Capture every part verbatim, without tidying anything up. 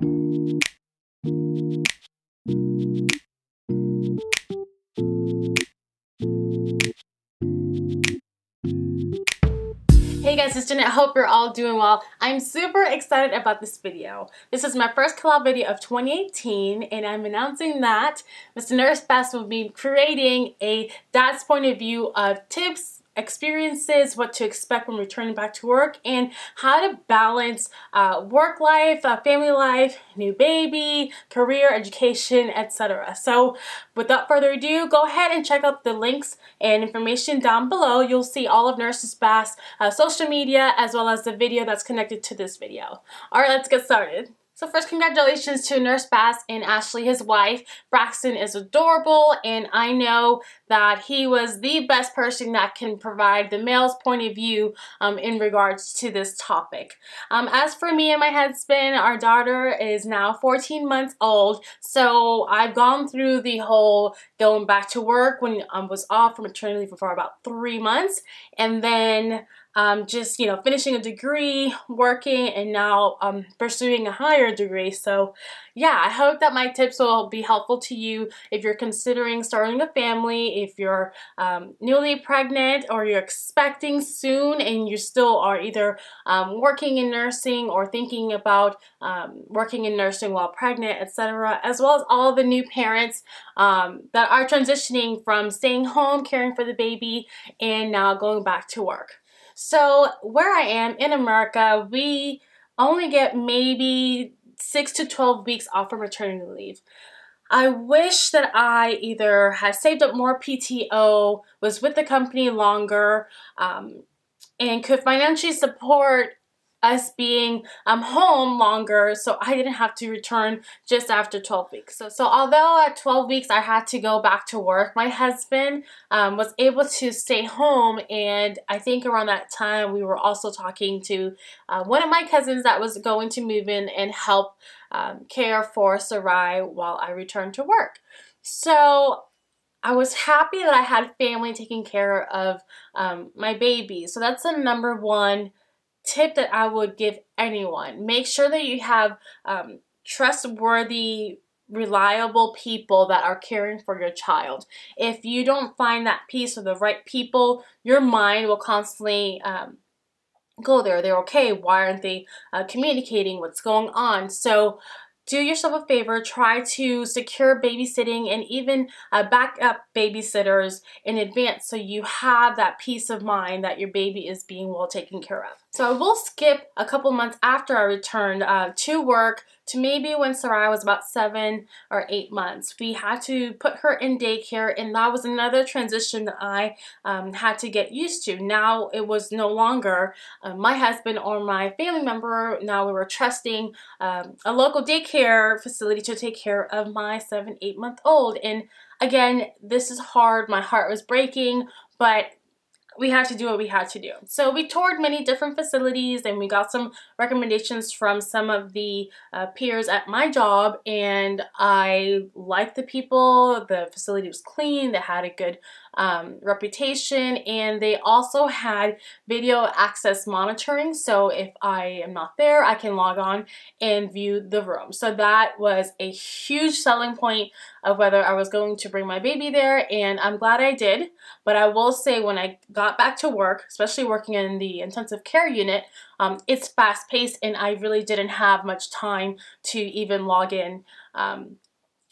Hey guys, it's Jeannette. Hope you're all doing well. I'm super excited about this video. This is my first collab video of twenty eighteen, and I'm announcing that Mister Nurse Bass will be creating a dad's point of view of tips, experiences, what to expect when returning back to work, and how to balance uh, work life, uh, family life, new baby, career, education, et cetera. So without further ado, go ahead and check out the links and information down below. You'll see all of Nurse Bass uh, social media as well as the video that's connected to this video. All right, let's get started. So first, congratulations to Nurse Bass and Ashley, his wife. Braxton is adorable, and I know that he was the best person that can provide the male's point of view um, in regards to this topic. Um, as for me and my husband, our daughter is now fourteen months old, so I've gone through the whole going back to work when I was off from maternity leave for about three months, and then Um, just, you know, finishing a degree, working, and now um, pursuing a higher degree. So yeah, I hope that my tips will be helpful to you if you're considering starting a family, if you're um, newly pregnant or you're expecting soon and you still are either um, working in nursing or thinking about um, working in nursing while pregnant, et cetera, as well as all the new parents um, that are transitioning from staying home, caring for the baby, and now going back to work. So where I am in America, we only get maybe six to twelve weeks off from maternity leave. I wish that I either had saved up more P T O, was with the company longer, um, and could financially support us being um, home longer, so I didn't have to return just after twelve weeks. So, so although at twelve weeks I had to go back to work, my husband um, was able to stay home, and I think around that time we were also talking to uh, one of my cousins that was going to move in and help um, care for Sarai while I returned to work. So I was happy that I had family taking care of um, my baby. So that's the number one tip that I would give anyone. Make sure that you have um, trustworthy, reliable people that are caring for your child. If you don't find that peace with the right people, your mind will constantly um, go there. They're okay. Why aren't they uh, communicating what's going on? So do yourself a favor, try to secure babysitting and even uh, backup babysitters in advance so you have that peace of mind that your baby is being well taken care of. So I will skip a couple months after I returned uh, to work to maybe when Sarai was about seven or eight months. We had to put her in daycare, and that was another transition that I um, had to get used to. Now it was no longer uh, my husband or my family member. Now we were trusting um, a local daycare facility to take care of my seven, eight month old. And again, this is hard. My heart was breaking, but we had to do what we had to do. So we toured many different facilities, and we got some recommendations from some of the uh, peers at my job, and I liked the people. The facility was clean, they had a good um, reputation, and they also had video access monitoring, so if I am not there, I can log on and view the room. So that was a huge selling point of whether I was going to bring my baby there, and I'm glad I did. But I will say, when I got Got back to work, especially working in the intensive care unit, um, it's fast paced, and I really didn't have much time to even log in um,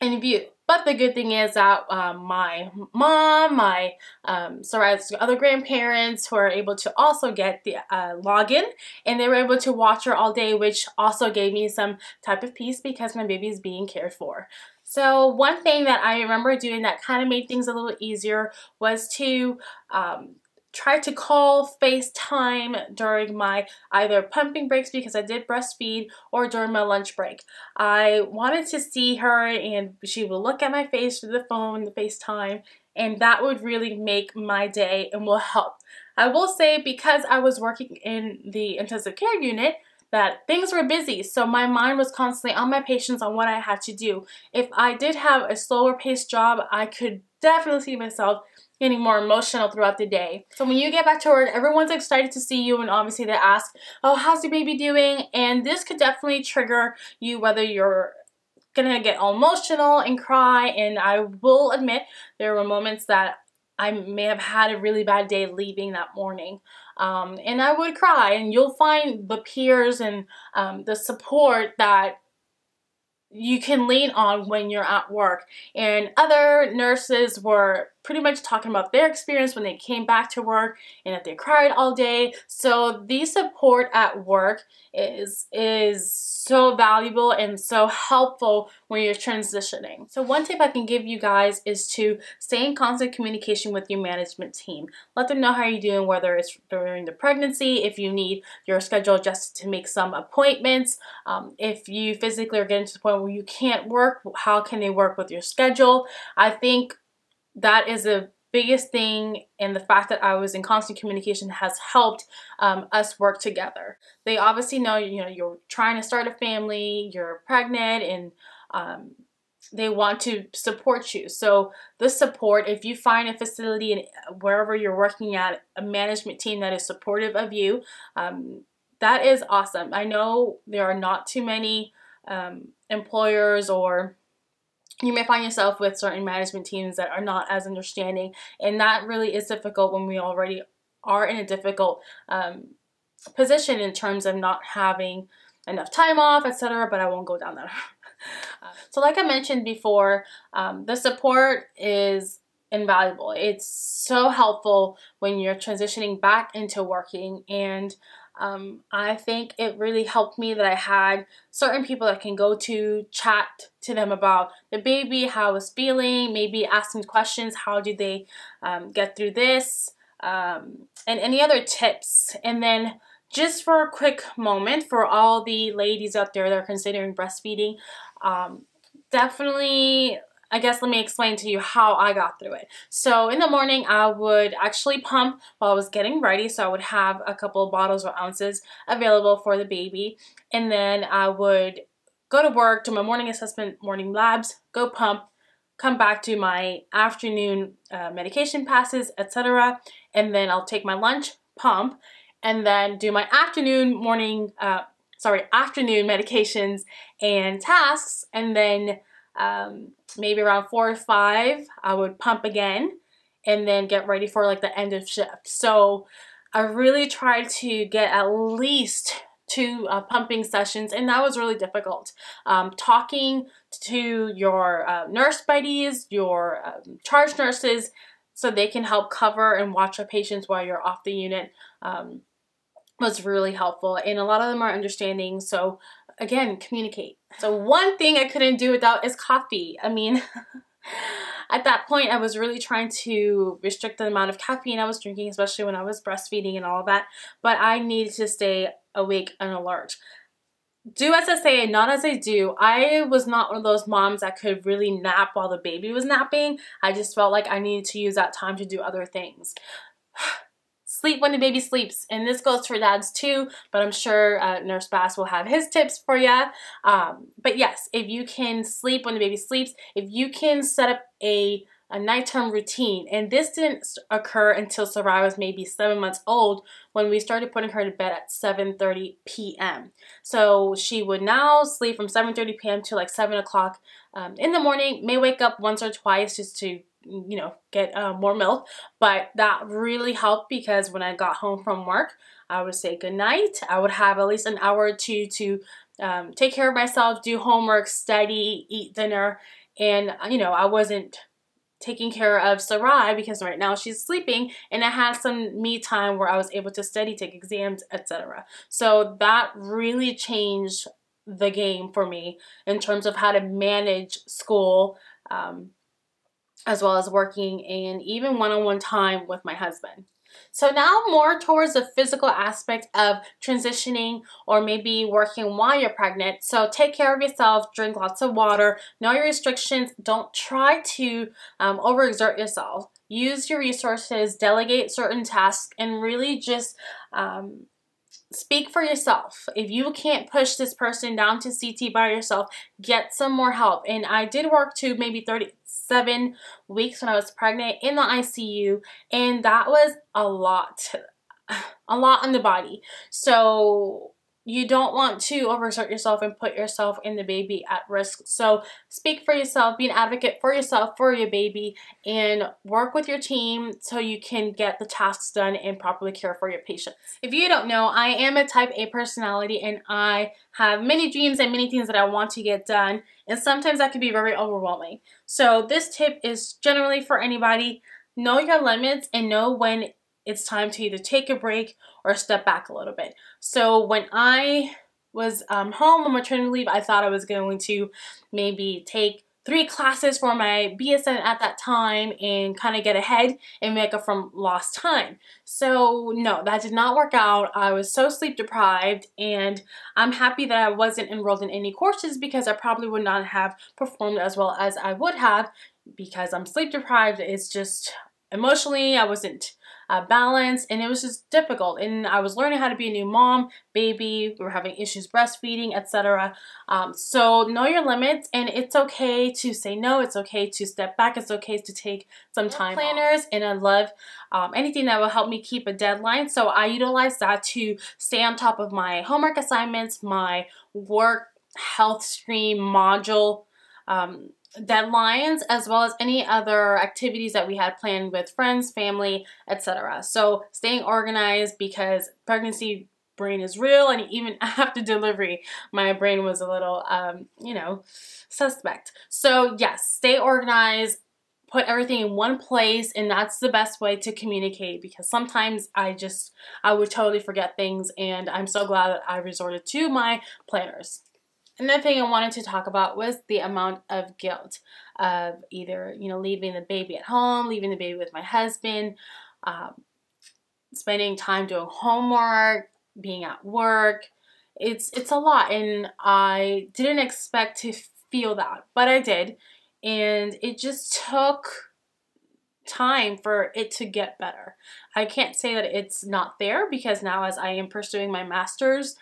and view. But the good thing is that um, my mom, my um, Sarai's other grandparents were able to also get the uh, login, and they were able to watch her all day, which also gave me some type of peace because my baby is being cared for. So one thing that I remember doing that kind of made things a little easier was to um, try to call FaceTime during my either pumping breaks, because I did breastfeed, or during my lunch break. I wanted to see her, and she would look at my face through the phone, the FaceTime, and that would really make my day and will help. I will say, because I was working in the intensive care unit, that things were busy, so my mind was constantly on my patients, on what I had to do. If I did have a slower paced job, I could definitely see myself getting more emotional throughout the day. So when you get back to work, everyone's excited to see you, and obviously they ask, oh, how's your baby doing? And this could definitely trigger you, whether you're gonna get all emotional and cry. And I will admit there were moments that I may have had a really bad day leaving that morning, um, and I would cry, and you'll find the peers and um, the support that you can lean on when you're at work. And other nurses were pretty much talking about their experience when they came back to work and that they cried all day. So the support at work is is so valuable and so helpful when you're transitioning. So one tip I can give you guys is to stay in constant communication with your management team. Let them know how you're doing, whether it's during the pregnancy, if you need your schedule adjusted to make some appointments, um, if you physically are getting to the point where you can't work, how can they work with your schedule? I think that is the biggest thing, and the fact that I was in constant communication has helped um, us work together. They obviously know, you know, you're trying to start a family, you're pregnant, and um, they want to support you. So this support, if you find a facility and wherever you're working at, a management team that is supportive of you, um, that is awesome. I know there are not too many um, employers, or you may find yourself with certain management teams that are not as understanding, and that really is difficult when we already are in a difficult um, position in terms of not having enough time off, et cetera. But I won't go down that road. So like I mentioned before, um, the support is invaluable. It's so helpful when you're transitioning back into working, and um, I think it really helped me that I had certain people that I can go to, chat to them about the baby, how it's feeling, maybe ask them questions, how do they um, get through this, um, and any other tips. And then just for a quick moment, for all the ladies out there that are considering breastfeeding, um, definitely, I guess let me explain to you how I got through it. So in the morning, I would actually pump while I was getting ready. So I would have a couple of bottles or ounces available for the baby. And then I would go to work, do my morning assessment, morning labs, go pump, come back to my afternoon uh, medication passes, et cetera. And then I'll take my lunch, pump, and then do my afternoon, morning, uh, sorry, afternoon medications and tasks. And then Um, maybe around four or five, I would pump again and then get ready for like the end of shift. So I really tried to get at least two uh, pumping sessions, and that was really difficult. Um, talking to your uh, nurse buddies, your um, charge nurses, so they can help cover and watch your patients while you're off the unit um, was really helpful. And a lot of them are understanding, so again, communicate. So one thing I couldn't do without is coffee. I mean, at that point, I was really trying to restrict the amount of caffeine I was drinking, especially when I was breastfeeding and all of that, but I needed to stay awake and alert. Do as I say and not as I do. I was not one of those moms that could really nap while the baby was napping. I just felt like I needed to use that time to do other things. Sleep when the baby sleeps, and this goes for dads too, but I'm sure uh, Nurse Bass will have his tips for you. Um, but yes, if you can sleep when the baby sleeps, if you can set up a, a nighttime routine, and this didn't occur until Sarai was maybe seven months old when we started putting her to bed at seven thirty p m So she would now sleep from seven thirty p m to like seven o'clock um, in the morning, may wake up once or twice just to you know, get uh, more milk, but that really helped because when I got home from work, I would say goodnight. I would have at least an hour or two to um, take care of myself, do homework, study, eat dinner, and, you know, I wasn't taking care of Sarai because right now she's sleeping, and I had some me time where I was able to study, take exams, et cetera. So that really changed the game for me in terms of how to manage school, um, as well as working and even one-on-one time with my husband. So now more towards the physical aspect of transitioning or maybe working while you're pregnant. So take care of yourself, drink lots of water, know your restrictions, don't try to um, overexert yourself. Use your resources, delegate certain tasks, and really just um, speak for yourself. If you can't push this person down to C T by yourself, get some more help. And I did work to maybe 30 seven weeks when I was pregnant in the I C U, and that was a lot, a lot on the body. So you don't want to overexert yourself and put yourself and the baby at risk. So speak for yourself, be an advocate for yourself, for your baby, and work with your team so you can get the tasks done and properly care for your patients. If you don't know, I am a type A personality, and I have many dreams and many things that I want to get done, and sometimes that can be very overwhelming. So this tip is generally for anybody. Know your limits and know when it's time to either take a break or step back a little bit. So when I was um, home on maternity leave, I thought I was going to maybe take three classes for my B S N at that time and kind of get ahead and make up from lost time. So no, that did not work out. I was so sleep deprived, and I'm happy that I wasn't enrolled in any courses because I probably would not have performed as well as I would have, because I'm sleep deprived. It's just emotionally, I wasn't uh, balanced, and it was just difficult. And I was learning how to be a new mom, baby. We were having issues breastfeeding, et cetera. Um, so know your limits, and it's okay to say no. It's okay to step back. It's okay to take some time. Planners, and I love um, anything that will help me keep a deadline. So I utilize that to stay on top of my homework assignments, my work Health Stream module. Um, deadlines, as well as any other activities that we had planned with friends, family, et cetera. So staying organized, because pregnancy brain is real, and even after delivery my brain was a little um, you know, suspect. So yes, stay organized, put everything in one place, and that's the best way to communicate, because sometimes I just I would totally forget things, and I'm so glad that I resorted to my planners. Another thing I wanted to talk about was the amount of guilt of either, you know, leaving the baby at home, leaving the baby with my husband, um, spending time doing homework, being at work. It's, it's a lot, and I didn't expect to feel that, but I did, and it just took time for it to get better. I can't say that it's not there, because now as I am pursuing my master's,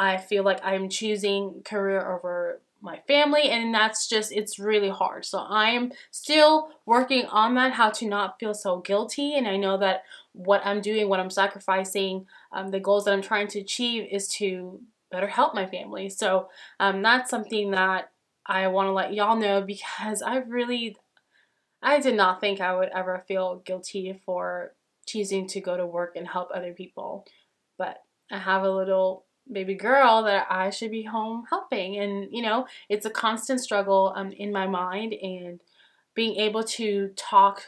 I feel like I'm choosing career over my family, and that's just, it's really hard. So I am still working on that, how to not feel so guilty. And I know that what I'm doing, what I'm sacrificing, um, the goals that I'm trying to achieve is to better help my family. So um, that's something that I want to let y'all know, because I really, I did not think I would ever feel guilty for choosing to go to work and help other people. But I have a little baby girl that I should be home helping, and you know, it's a constant struggle um, in my mind, and being able to talk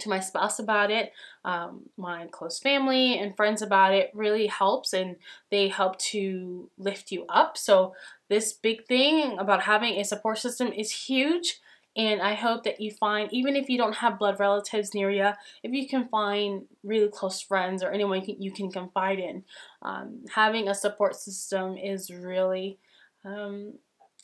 to my spouse about it, um, my close family and friends about it really helps, and they help to lift you up. So this big thing about having a support system is huge, and I hope that you find, even if you don't have blood relatives near you, if you can find really close friends or anyone you can, you can confide in. Um, having a support system is really, um,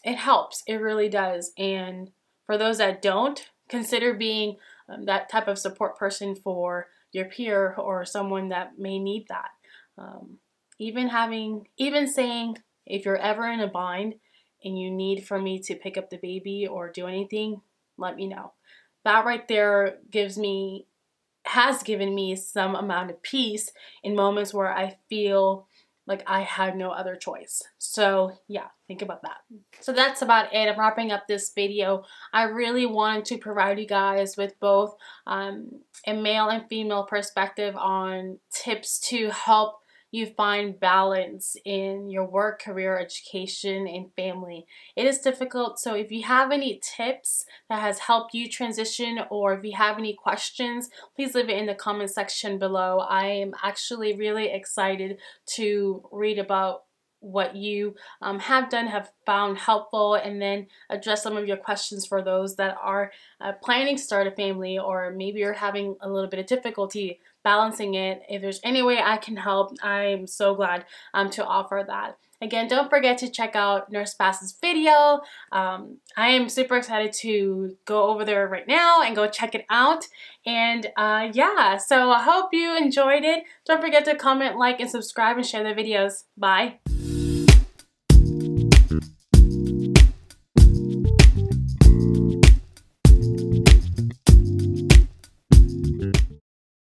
it helps. It really does. And for those that don't, consider being um, that type of support person for your peer or someone that may need that. Um, even having, even saying, if you're ever in a bind, and you need for me to pick up the baby or do anything, let me know. That right there gives me, has given me some amount of peace in moments where I feel like I had no other choice. So yeah, think about that. So that's about it. I'm wrapping up this video. I really wanted to provide you guys with both um, a male and female perspective on tips to help you find balance in your work, career, education, and family. It is difficult, so if you have any tips that has helped you transition, or if you have any questions, please leave it in the comment section below. I am actually really excited to read about what you um, have done, have found helpful, and then address some of your questions for those that are uh, planning to start a family, or maybe you're having a little bit of difficulty balancing it. If there's any way I can help, I'm so glad um, to offer that. Again, don't forget to check out Nurse Bass's video. Um, I am super excited to go over there right now and go check it out. And uh, yeah, so I hope you enjoyed it. Don't forget to comment, like, and subscribe, and share the videos. Bye.